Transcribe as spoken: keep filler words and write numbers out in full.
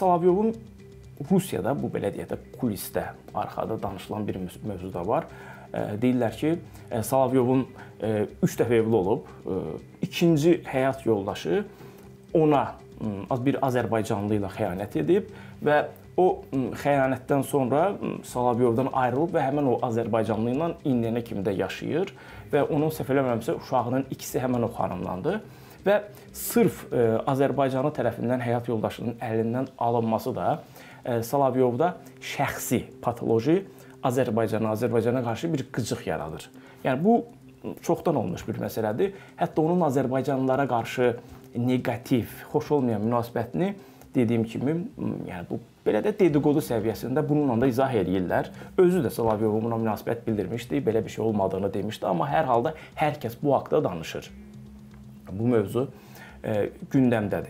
Solovyovun Rusiyada, bu belə deyək də, kulisdə, arxada danışılan bir mövzu da var. Deyirlər ki, Solovyovun üç dəfə evli olub, ikinci həyat yoldaşı ona bir Azərbaycanlı ilə xəyanət edib və o xəyanətdən sonra Solovyovdan ayrılıb və həmən o Azərbaycanlı ilə indiyənə kimi də yaşayır və onun səhv eləmirəmsə uşağının ikisi həmən o xanımdandır. Və sırf Azərbaycanlı tərəfindən həyat yoldaşının əlindən alınması da Solovyovda şəxsi patoloji Azərbaycana, Azərbaycana qarşı bir qıcıq yaradır. Yəni bu çoxdan olmuş bir məsələdir. Hətta onun Azərbaycanlılara qarşı negativ, xoş olmayan münasibətini dediyim kimi, yəni bu belə də dedikodu səviyyəsində bununla da izah edirlər. Özü də Solovyov buna münasibət bildirmişdi, belə bir şey olmadığını demişdi, amma hər halda hər kəs bu haqda danışır. Bu mövzu gündəmdədir.